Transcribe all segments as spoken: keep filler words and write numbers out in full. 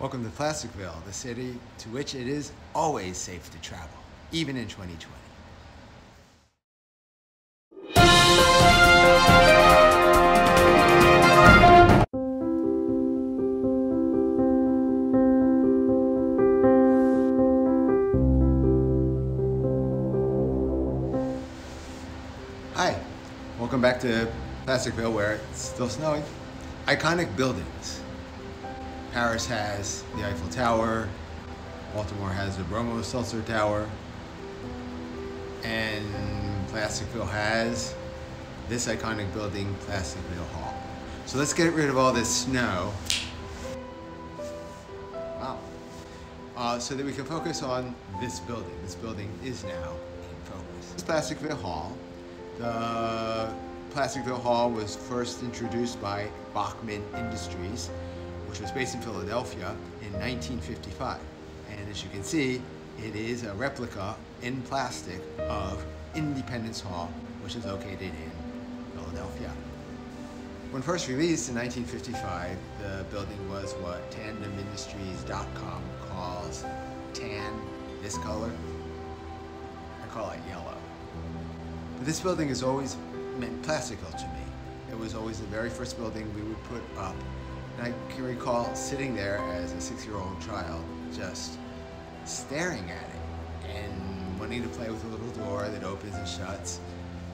Welcome to Plasticville, the city to which it is always safe to travel, even in twenty twenty. Hi, welcome back to Plasticville, where it's still snowing. Iconic buildings. Paris has the Eiffel Tower, Baltimore has the Bromo-Seltzer Tower, and Plasticville has this iconic building, Plasticville Hall. So let's get rid of all this snow. Wow. Uh, so that we can focus on this building. This building is now in focus. This is Plasticville Hall. The Plasticville Hall was first introduced by Bachmann Industries, which was based in Philadelphia in nineteen fifty-five. And as you can see, it is a replica in plastic of Independence Hall, which is located in Philadelphia. When first released in nineteen fifty-five, the building was what Tandem Industries dot com calls tan, this color. I call it yellow. But this building has always meant Plasticville to me. It was always the very first building we would put up. And I can recall sitting there as a six-year-old child, just staring at it and wanting to play with the little door that opens and shuts,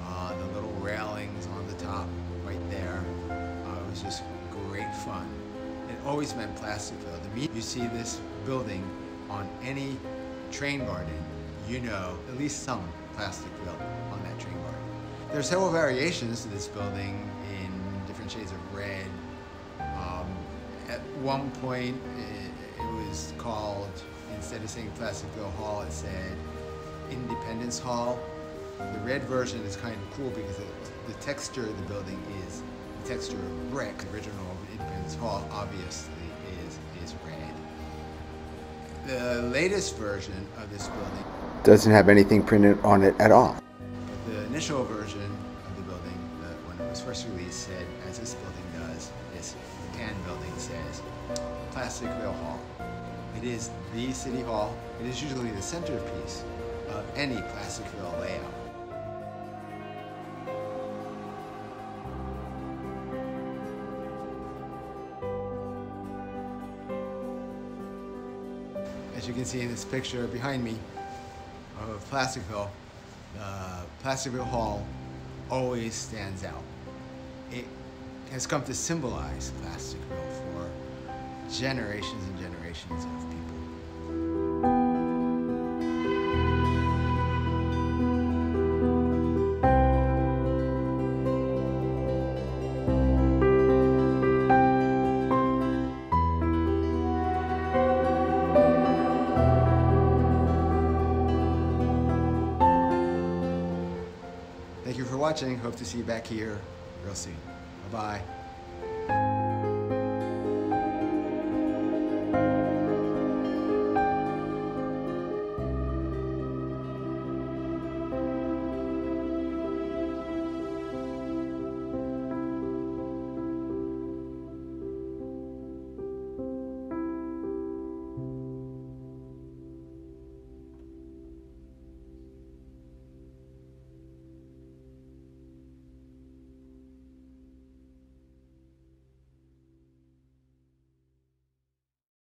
uh, the little railings on the top right there. Uh, it was just great fun. It always meant Plasticville. The minute you see this building on any train garden, you know at least some Plasticville on that train garden. There are several variations to this building in different shades of red. Um, at one point, it, it was called, instead of saying Plasticville Hall, it said Independence Hall. The red version is kind of cool because it, the texture of the building is the texture of brick. The original Independence Hall, obviously, is, is red. The latest version of this building doesn't have anything printed on it at all. But the initial version of the building, the, when it was first released, said, as this building does, this tan building says, Plasticville Hall. It is the city hall. It is usually the centerpiece of any Plasticville layout. As you can see in this picture behind me of Plasticville, uh, Plasticville Hall always stands out. It has come to symbolize Plasticville for generations and generations of people. Thank you for watching. Hope to see you back here real soon. Bye-bye.